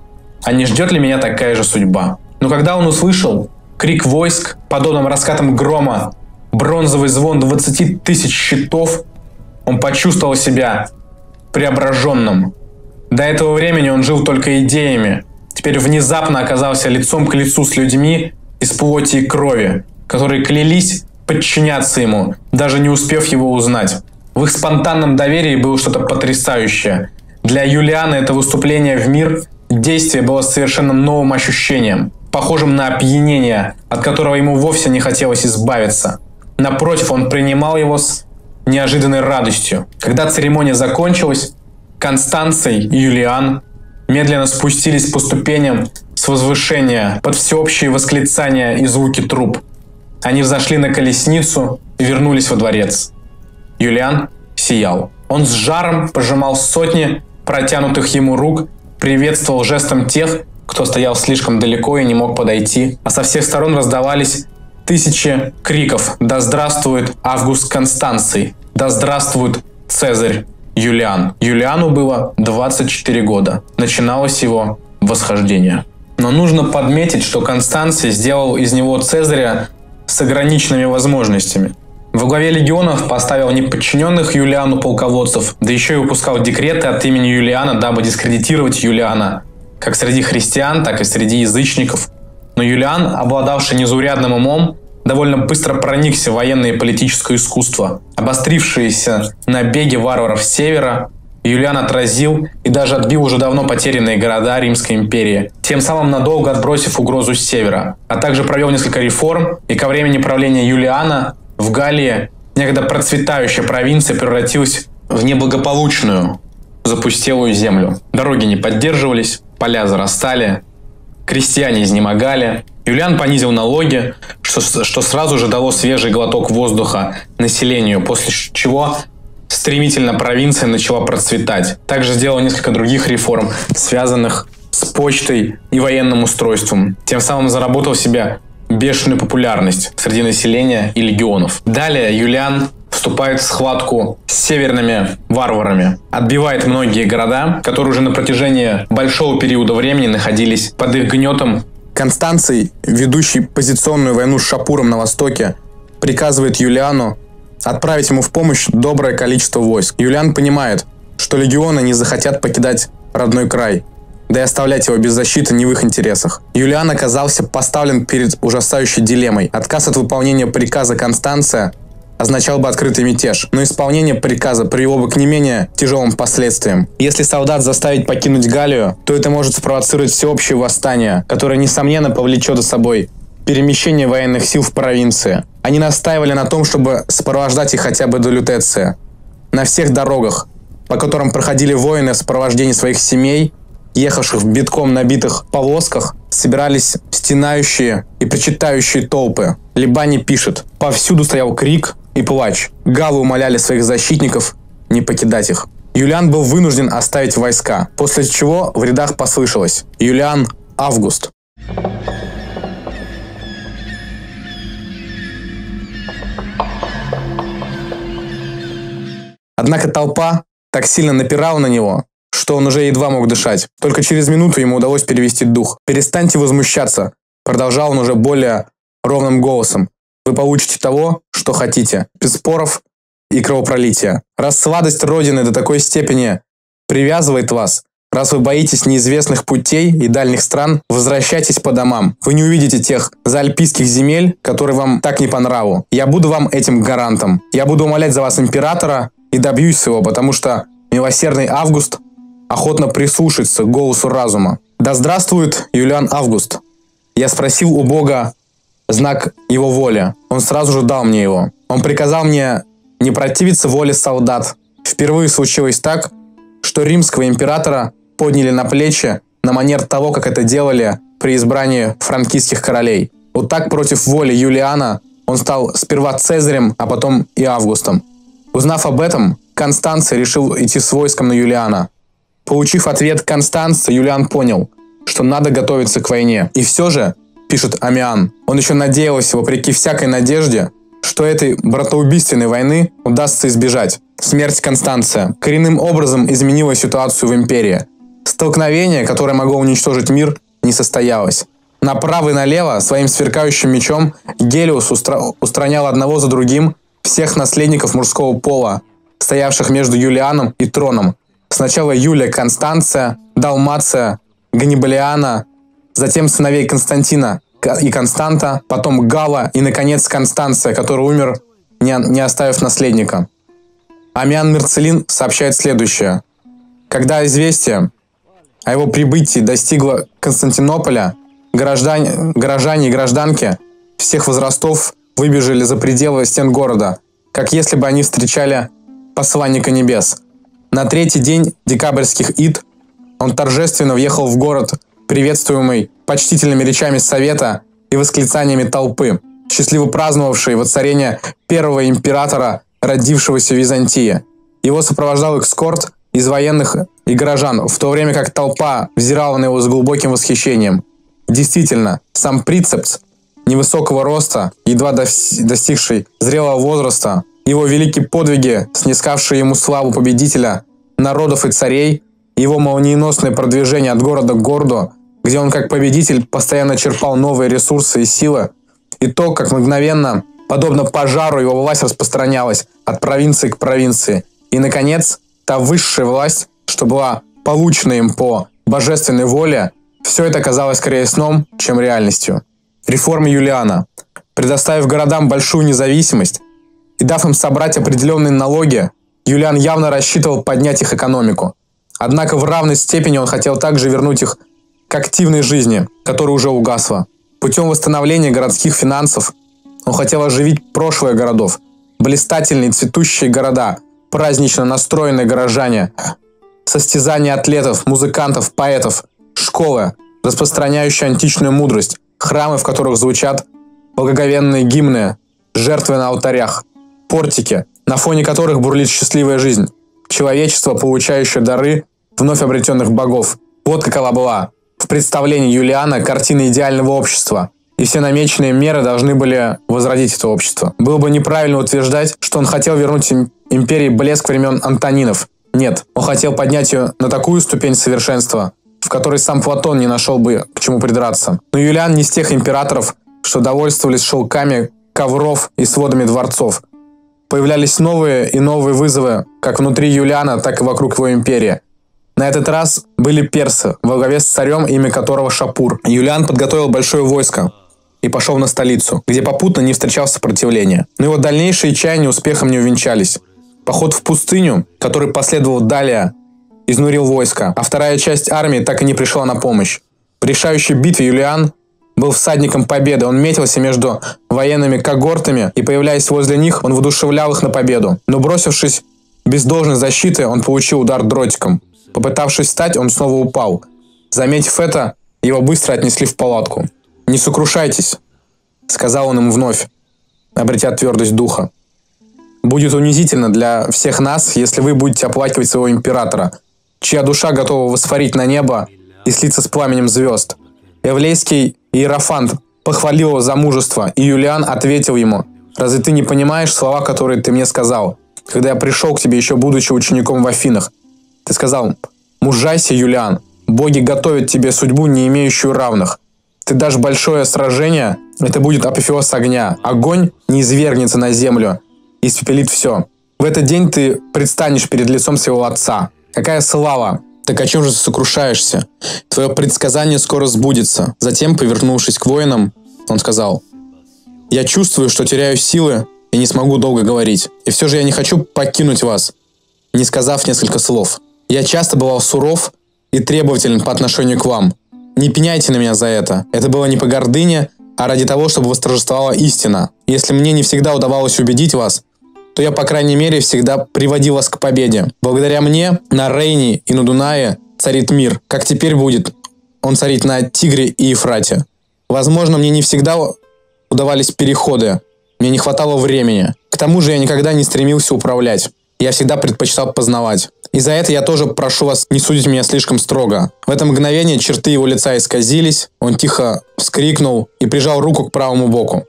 а не ждет ли меня такая же судьба? Но когда он услышал крик войск, подобным раскатам грома, бронзовый звон 20 тысяч щитов, он почувствовал себя преображенным. До этого времени он жил только идеями. Теперь внезапно оказался лицом к лицу с людьми из плоти и крови, которые клялись подчиняться ему, даже не успев его узнать. В их спонтанном доверии было что-то потрясающее. Для Юлиана это выступление в мир действие было совершенно новым ощущением, похожим на опьянение, от которого ему вовсе не хотелось избавиться. Напротив, он принимал его с неожиданной радостью. Когда церемония закончилась, Констанций и Юлиан медленно спустились по ступеням с возвышения под всеобщие восклицания и звуки труб. Они взошли на колесницу и вернулись во дворец. Юлиан сиял. Он с жаром пожимал сотни протянутых ему рук, приветствовал жестом тех, кто стоял слишком далеко и не мог подойти, а со всех сторон раздавались тысячи криков: «Да здравствует Август Констанций! Да здравствует Цезарь Юлиан!» Юлиану было 24 года. Начиналось его восхождение. Но нужно подметить, что Констанций сделал из него Цезаря с ограниченными возможностями. Во главе легионов поставил неподчиненных Юлиану полководцев, да еще и выпускал декреты от имени Юлиана, дабы дискредитировать Юлиана, как среди христиан, так и среди язычников. Но Юлиан, обладавший незаурядным умом, довольно быстро проникся в военное и политическое искусство. Обострившиеся набеги варваров с севера Юлиан отразил и даже отбил уже давно потерянные города Римской империи, тем самым надолго отбросив угрозу с севера, а также провел несколько реформ, и ко времени правления Юлиана в Галлии некогда процветающая провинция превратилась в неблагополучную, запустелую землю. Дороги не поддерживались, поля зарастали, крестьяне изнемогали. Юлиан понизил налоги, что сразу же дало свежий глоток воздуха населению, после чего стремительно провинция начала процветать. Также сделал несколько других реформ, связанных с почтой и военным устройством. Тем самым заработал себе бешеную популярность среди населения и легионов. Далее Юлиан вступает в схватку с северными варварами, отбивает многие города, которые уже на протяжении большого периода времени находились под их гнетом. Констанций, ведущий позиционную войну с Шапуром на востоке, приказывает Юлиану отправить ему в помощь доброе количество войск. Юлиан понимает, что легионы не захотят покидать родной край, да и оставлять его без защиты не в их интересах. Юлиан оказался поставлен перед ужасающей дилеммой. Отказ от выполнения приказа Констанция означал бы открытый мятеж, но исполнение приказа привело бы к не менее тяжелым последствиям. Если солдат заставить покинуть Галлию, то это может спровоцировать всеобщее восстание, которое, несомненно, повлечет за собой перемещение военных сил в провинции. Они настаивали на том, чтобы сопровождать их хотя бы до Лютеция. На всех дорогах, по которым проходили воины в сопровождении своих семей, ехавших в битком набитых повозках, собирались стенающие и причитающие толпы. Либаний пишет: «Повсюду стоял крик и плач. Галы умоляли своих защитников не покидать их». Юлиан был вынужден оставить войска, после чего в рядах послышалось: «Юлиан Август». Однако толпа так сильно напирала на него, что он уже едва мог дышать. Только через минуту ему удалось перевести дух. «Перестаньте возмущаться», — продолжал он уже более ровным голосом. «Вы получите того, что хотите, без споров и кровопролития. Раз сладость Родины до такой степени привязывает вас, раз вы боитесь неизвестных путей и дальних стран, возвращайтесь по домам. Вы не увидите тех заальпийских земель, которые вам так не по нраву. Я буду вам этим гарантом. Я буду умолять за вас императора и добьюсь своего, потому что милосердный Август охотно прислушается к голосу разума». Да здравствует Юлиан Август. Я спросил у Бога знак его воли. Он сразу же дал мне его. Он приказал мне не противиться воле солдат. Впервые случилось так, что римского императора подняли на плечи на манер того, как это делали при избрании франкийских королей. Вот так против воли Юлиана он стал сперва Цезарем, а потом и Августом. Узнав об этом, Констанций решил идти с войском на Юлиана. Получив ответ Констанция, Юлиан понял, что надо готовиться к войне. И все же, пишет Аммиан, он еще надеялся, вопреки всякой надежде, что этой братоубийственной войны удастся избежать. Смерть Констанция коренным образом изменила ситуацию в империи. Столкновение, которое могло уничтожить мир, не состоялось. Направо и налево своим сверкающим мечом Гелиос устранял одного за другим всех наследников мужского пола, стоявших между Юлианом и троном. Сначала Юлия Констанция, Далмация, Ганнибалиана, затем сыновей Константина и Константа, потом Галла и, наконец, Констанция, который умер, не оставив наследника. Аммиан Мерцелин сообщает следующее. Когда известие о его прибытии достигло Константинополя, горожане и гражданки всех возрастов выбежали за пределы стен города, как если бы они встречали посланника небес. На третий день декабрьских ид он торжественно въехал в город, приветствуемый почтительными речами совета и восклицаниями толпы, счастливо праздновавшей воцарение первого императора, родившегося в Византии. Его сопровождал экскорт из военных и горожан, в то время как толпа взирала на его с глубоким восхищением. Действительно, сам Прицепс, невысокого роста, едва достигший зрелого возраста, его великие подвиги, снискавшие ему славу победителя народов и царей, его молниеносное продвижение от города к городу, где он как победитель постоянно черпал новые ресурсы и силы, и то, как мгновенно, подобно пожару, его власть распространялась от провинции к провинции, и, наконец, та высшая власть, что была получена им по божественной воле, все это казалось скорее сном, чем реальностью. Реформы Юлиана, предоставив городам большую независимость и дав им собрать определенные налоги, Юлиан явно рассчитывал поднять их экономику. Однако в равной степени он хотел также вернуть их к активной жизни, которая уже угасла. Путем восстановления городских финансов он хотел оживить прошлое городов, блистательные цветущие города, празднично настроенные горожане, состязания атлетов, музыкантов, поэтов, школы, распространяющие античную мудрость, храмы, в которых звучат благоговенные гимны, жертвы на алтарях, портики, на фоне которых бурлит счастливая жизнь, человечество, получающее дары вновь обретенных богов. Вот какова была в представлении Юлиана картина идеального общества, и все намеченные меры должны были возродить это общество. Было бы неправильно утверждать, что он хотел вернуть империи блеск времен Антонинов. Нет, он хотел поднять ее на такую ступень совершенства, в которой сам Платон не нашел бы к чему придраться. Но Юлиан не из тех императоров, что довольствовались шелками ковров и сводами дворцов. Появлялись новые и новые вызовы, как внутри Юлиана, так и вокруг его империи. На этот раз были персы, во главе с царем, имя которого Шапур. Юлиан подготовил большое войско и пошел на столицу, где попутно не встречал сопротивления. Но его дальнейшие чаяния успехом не увенчались. Поход в пустыню, который последовал далее, изнурил войско, а вторая часть армии так и не пришла на помощь. В решающей битве Юлиан был всадником победы, он метился между военными когортами, и, появляясь возле них, он воодушевлял их на победу. Но, бросившись без должной защиты, он получил удар дротиком. Попытавшись встать, он снова упал. Заметив это, его быстро отнесли в палатку. «Не сокрушайтесь», — сказал он им вновь, обретя твердость духа. «Будет унизительно для всех нас, если вы будете оплакивать своего императора, чья душа готова воспарить на небо и слиться с пламенем звезд». Эвлейский иерофант похвалил его за мужество, и Юлиан ответил ему: «Разве ты не понимаешь слова, которые ты мне сказал, когда я пришел к тебе, еще будучи учеником в Афинах? Ты сказал: мужайся, Юлиан, боги готовят тебе судьбу, не имеющую равных. Ты дашь большое сражение, это будет апофеоз огня. Огонь не извергнется на землю и испепелит все. В этот день ты предстанешь перед лицом своего отца. Какая слава! Так о чем же ты сокрушаешься? Твое предсказание скоро сбудется». Затем, повернувшись к воинам, он сказал: «Я чувствую, что теряю силы и не смогу долго говорить. И все же я не хочу покинуть вас, не сказав несколько слов. Я часто бывал суров и требователен по отношению к вам. Не пеняйте на меня за это. Это было не по гордыне, а ради того, чтобы восторжествовала истина. Если мне не всегда удавалось убедить вас, то я, по крайней мере, всегда приводил вас к победе. Благодаря мне на Рейне и на Дунае царит мир, как теперь будет он царить на Тигре и Ефрате. Возможно, мне не всегда удавались переходы, мне не хватало времени. К тому же я никогда не стремился управлять, я всегда предпочитал познавать. И за это я тоже прошу вас не судить меня слишком строго». В это мгновение черты его лица исказились, он тихо вскрикнул и прижал руку к правому боку.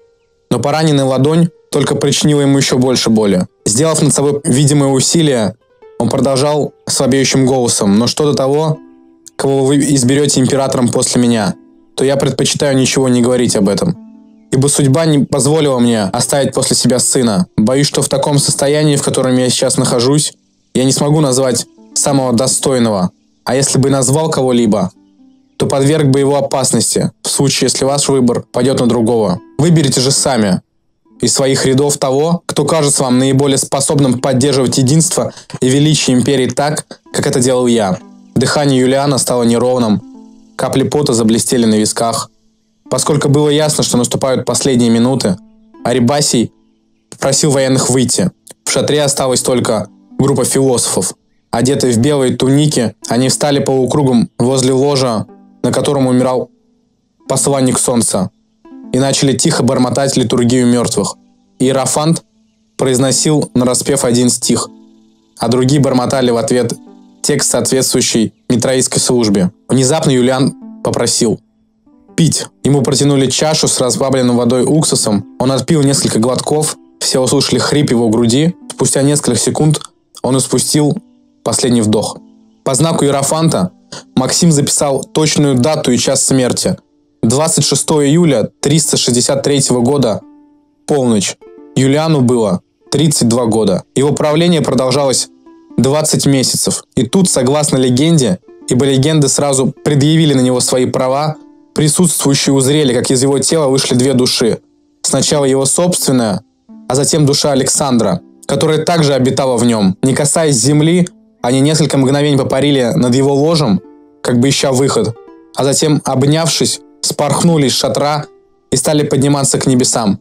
Но пораненная ладонь только причинила ему еще больше боли. Сделав над собой видимое усилие, он продолжал слабеющим голосом: «Но что до того, кого вы изберете императором после меня, то я предпочитаю ничего не говорить об этом, ибо судьба не позволила мне оставить после себя сына. Боюсь, что в таком состоянии, в котором я сейчас нахожусь, я не смогу назвать самого достойного, а если бы назвал кого-либо, то подверг бы его опасности, в случае, если ваш выбор пойдет на другого. Выберите же сами из своих рядов того, кто кажется вам наиболее способным поддерживать единство и величие империи так, как это делал я». Дыхание Юлиана стало неровным, капли пота заблестели на висках. Поскольку было ясно, что наступают последние минуты, Арибасий попросил военных выйти. В шатре осталась только группа философов. Одетые в белые туники, они встали полукругом возле ложа, на котором умирал посланник солнца, и начали тихо бормотать литургию мертвых. Иерофант произносил нараспев один стих, а другие бормотали в ответ текст, соответствующий митраистской службе. Внезапно Юлиан попросил пить. Ему протянули чашу с разбавленным водой уксусом. Он отпил несколько глотков, все услышали хрип его груди. Спустя несколько секунд он испустил последний вдох. По знаку Иерофанта Максим записал точную дату и час смерти. 26 июля 363 года, полночь. Юлиану было 32 года. Его правление продолжалось 20 месяцев. И тут, согласно легенде, ибо легенды сразу предъявили на него свои права, присутствующие узрели, как из его тела вышли две души. Сначала его собственная, а затем душа Александра, которая также обитала в нем. Не касаясь земли, они несколько мгновений попарили над его ложем, как бы ища выход, а затем, обнявшись, спорхнули из шатра и стали подниматься к небесам.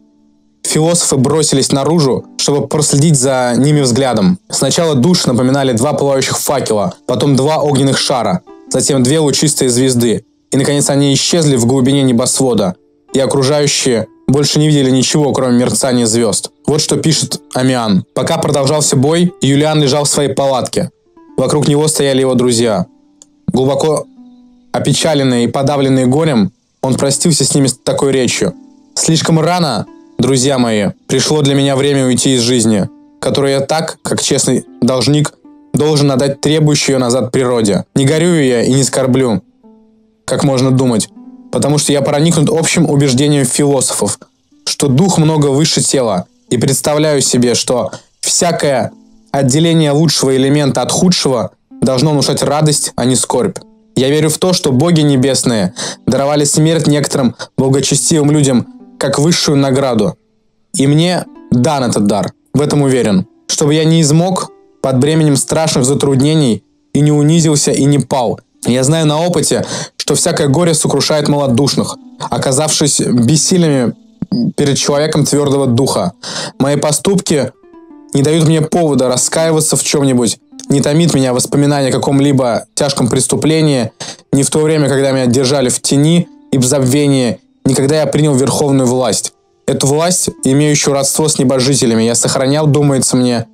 Философы бросились наружу, чтобы проследить за ними взглядом. Сначала души напоминали два пылающих факела, потом два огненных шара, затем две лучистые звезды, и, наконец, они исчезли в глубине небосвода, и окружающие больше не видели ничего, кроме мерцания звезд. Вот что пишет Аммиан. Пока продолжался бой, Юлиан лежал в своей палатке. Вокруг него стояли его друзья. Глубоко опечаленные и подавленные горем, он простился с ними с такой речью. «Слишком рано, друзья мои, пришло для меня время уйти из жизни, которую я так, как честный должник, должен отдать требующую ее назад природе. Не горюю я и не скорблю, как можно думать, потому что я проникнут общим убеждением философов, что дух много выше тела, и представляю себе, что всякое отделение лучшего элемента от худшего должно внушать радость, а не скорбь. Я верю в то, что боги небесные даровали смерть некоторым благочестивым людям как высшую награду, и мне дан этот дар, в этом уверен, чтобы я не измок под бременем страшных затруднений и не унизился и не пал. Я знаю на опыте, что всякое горе сокрушает малодушных, оказавшись бессильными перед человеком твердого духа. Мои поступки не дают мне повода раскаиваться в чем-нибудь, не томит меня воспоминание о каком-либо тяжком преступлении, не в то время, когда меня держали в тени и в забвении, не когда я принял верховную власть. Эту власть, имеющую родство с небожителями, я сохранял, думается мне,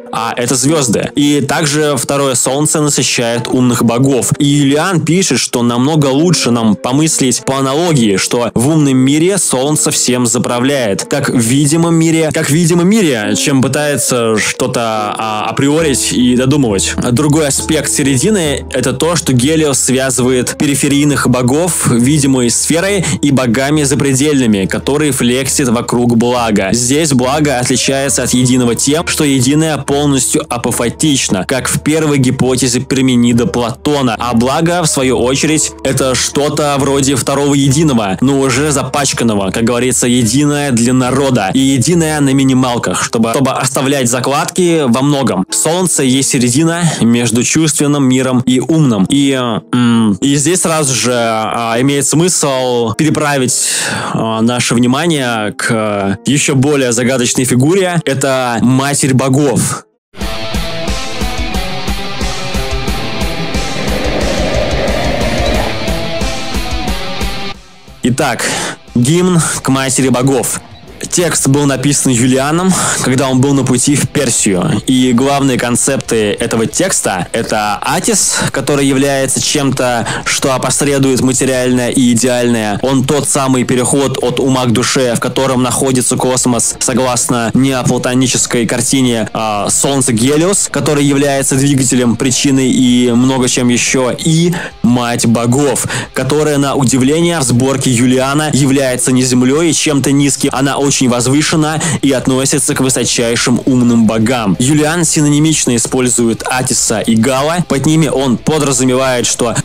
А это звезды. И также второе солнце насыщает умных богов. И Юлиан пишет, что намного лучше нам помыслить по аналогии, что в умном мире солнце всем заправляет, как в видимом мире, чем пытается что-то априорить и додумывать. Другой аспект середины — это то, что Гелиос связывает периферийных богов видимой сферой и богами запредельными, которые флексит вокруг блага. Здесь благо отличается от единого тем, что единое полное полностью апофатична, как в первой гипотезе Парменида Платона, а благо, в свою очередь, это что-то вроде второго единого, но уже запачканного, как говорится, единое для народа и единое на минималках, чтобы оставлять закладки во многом. Солнце есть середина между чувственным миром и умным. И здесь сразу же имеет смысл переправить наше внимание к еще более загадочной фигуре. Это Матерь Богов. Итак, гимн к Матери Богов. Текст был написан Юлианом, когда он был на пути в Персию. И главные концепты этого текста – это Атис, который является чем-то, что опосредует материальное и идеальное. Он тот самый переход от ума к душе, в котором находится космос, согласно неоплатонической картине Солнце Гелиос, который является двигателем, причиной и много чем еще, и Мать Богов, которая, на удивление, в сборке Юлиана является не землей и чем-то низким. Она очень возвышена и относится к высочайшим умным богам. Юлиан синонимично использует Атиса и Галла. Под ними он подразумевает, что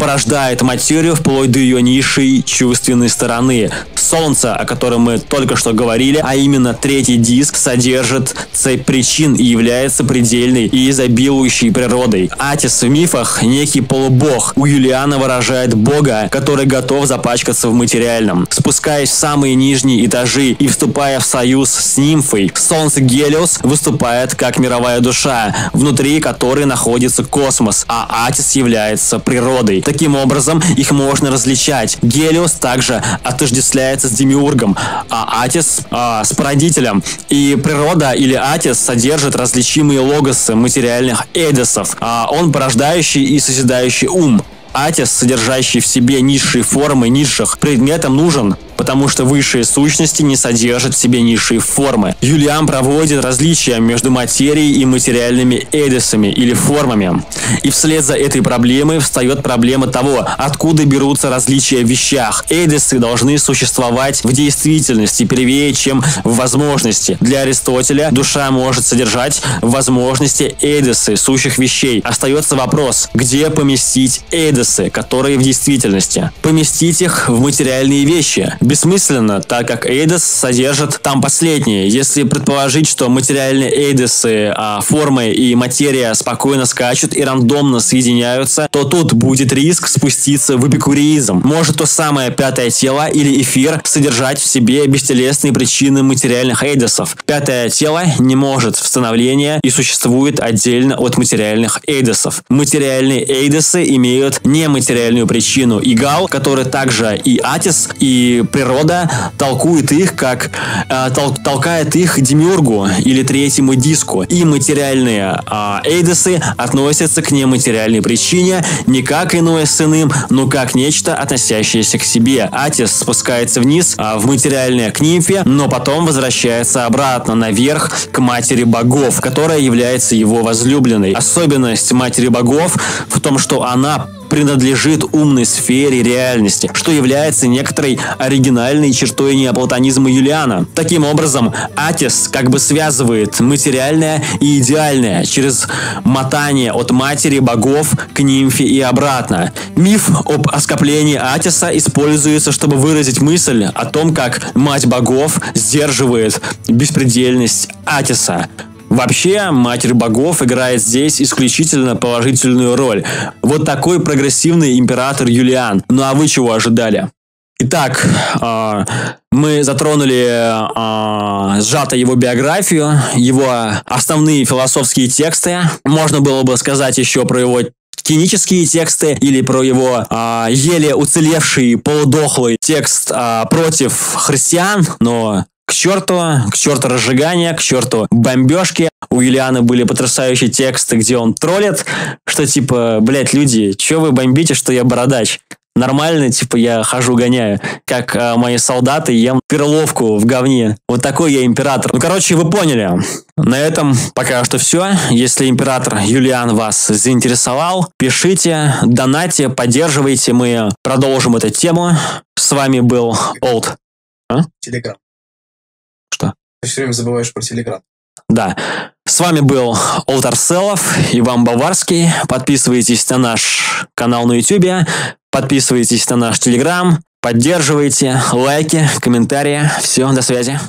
порождает материю вплоть до ее низшей чувственной стороны. Солнце, о котором мы только что говорили, а именно третий диск, содержит цепь причин и является предельной и изобилующей природой. Атис в мифах некий полубог. У Юлиана выражает бога, который готов запачкаться в материальном. Спускаясь в самые нижние этажи и вступая в союз с нимфой, Солнце Гелиос выступает как мировая душа, внутри которой находится космос, а Атис является природой. Таким образом, их можно различать. Гелиос также отождествляется с Демиургом, а Атис с Породителем. И природа или Атис содержит различимые логосы материальных эдисов, он порождающий и созидающий ум. Атис, содержащий в себе низшие формы низших предметам, нужен, потому что высшие сущности не содержат в себе низшие формы. Юлиан проводит различия между материей и материальными эдисами или формами. И вслед за этой проблемой встает проблема того, откуда берутся различия в вещах. Эдисы должны существовать в действительности первее, чем в возможности. Для Аристотеля душа может содержать возможности эдисы, сущих вещей. Остается вопрос, где поместить эдисы, которые в действительности. Поместить их в материальные вещи бессмысленно, так как эйдес содержит там последние. Если предположить, что материальные эйдесы, формы и материя спокойно скачут и рандомно соединяются, то тут будет риск спуститься в эпикуреизм. Может то самое пятое тело или эфир содержать в себе бестелесные причины материальных эйдесов. Пятое тело не может в становлении и существует отдельно от материальных эйдесов. Материальные эйдесы имеют нематериальную причину, и Галл, который также и Атис, и природа, толкает их демиургу или третьему диску. И материальные эйдесы относятся к нематериальной причине не как иное с иным, но как нечто, относящееся к себе. Атис спускается вниз в материальное к нимфе, но потом возвращается обратно наверх к Матери Богов, которая является его возлюбленной. Особенность Матери Богов в том, что она принадлежит умной сфере реальности, что является некоторой оригинальной чертой неоплатонизма Юлиана. Таким образом, Атис как бы связывает материальное и идеальное через мотание от Матери Богов к нимфе и обратно. Миф об оскоплении Атиса используется, чтобы выразить мысль о том, как Мать Богов сдерживает беспредельность Атиса. Вообще, Матерь Богов играет здесь исключительно положительную роль. Вот такой прогрессивный император Юлиан. Ну а вы чего ожидали? Итак, мы затронули сжато его биографию, его основные философские тексты. Можно было бы сказать еще про его кинические тексты или про его еле уцелевший полудохлый текст против христиан, но... К черту разжигание, к черту бомбежки. У Юлиана были потрясающие тексты, где он троллит, что типа, блять, люди, че вы бомбите, что я бородач? Нормально, типа, я хожу, гоняю, как мои солдаты, ем перловку в говне. Вот такой я император. Ну, короче, вы поняли. На этом пока что все. Если император Юлиан вас заинтересовал, пишите, донатьте, поддерживайте. Мы продолжим эту тему. С вами был Олд. Телеграм. Ты все время забываешь про Телеграм. Да. С вами был Олд Арселов, Иван Баварский. Подписывайтесь на наш канал на YouTube, подписывайтесь на наш Telegram, поддерживайте, лайки, комментарии. Все, до связи.